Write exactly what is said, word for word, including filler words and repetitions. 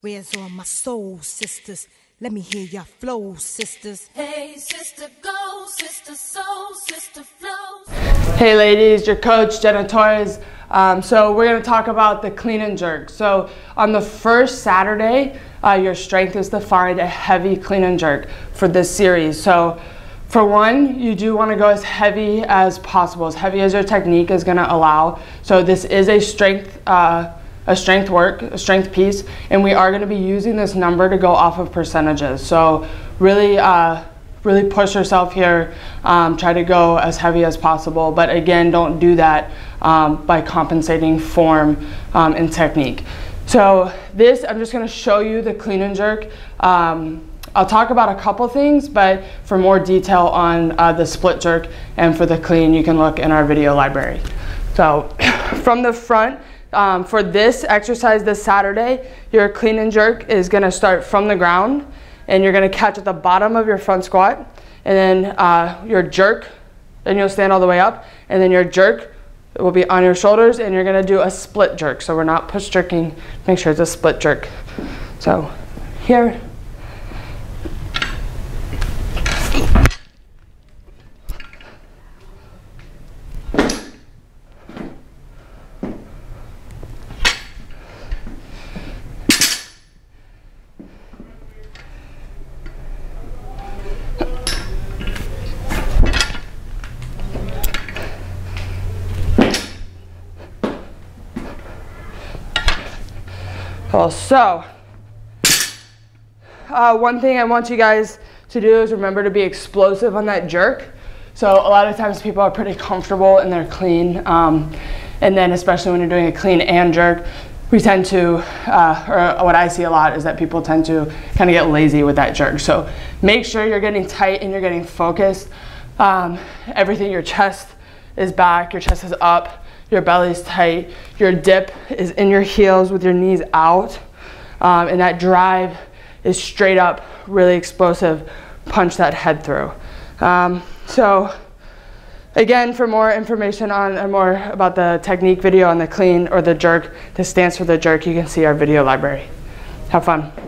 Where's all my soul, sisters? Let me hear your flow, sisters. Hey, sister, go, sister, soul, sister, flow. Hey, ladies, your coach, Jenna Torres. Um, so we're going to talk about the clean and jerk. So on the first Saturday, uh, your strength is to find a heavy clean and jerk for this series. So for one, you do want to go as heavy as possible, as heavy as your technique is going to allow. So this is a strength uh, a strength work, a strength piece, and we are going to be using this number to go off of percentages. So really, uh, really push yourself here, um, try to go as heavy as possible, but again, don't do that um, by compensating form um, and technique. So this, I'm just going to show you the clean and jerk. Um, I'll talk about a couple things, but for more detail on uh, the split jerk and for the clean, you can look in our video library. So from the front, Um, for this exercise this Saturday, your clean and jerk is going to start from the ground, and you're going to catch at the bottom of your front squat, and then uh, your jerk, and you'll stand all the way up, and then your jerk will be on your shoulders, and you're going to do a split jerk. So we're not push jerking, make sure it's a split jerk. So here, cool. So uh, one thing I want you guys to do is remember to be explosive on that jerk. So a lot of times people are pretty comfortable in their clean, um, and then especially when you're doing a clean and jerk, we tend to, uh, or what I see a lot is that people tend to kind of get lazy with that jerk. So make sure you're getting tight and you're getting focused. Um, everything, your chest is back, your chest is up, your belly's tight, your dip is in your heels with your knees out, um, and that drive is straight up, really explosive, punch that head through. Um, so again, for more information on or more about the technique video on the clean or the jerk, the stance for the jerk, you can see our video library. Have fun.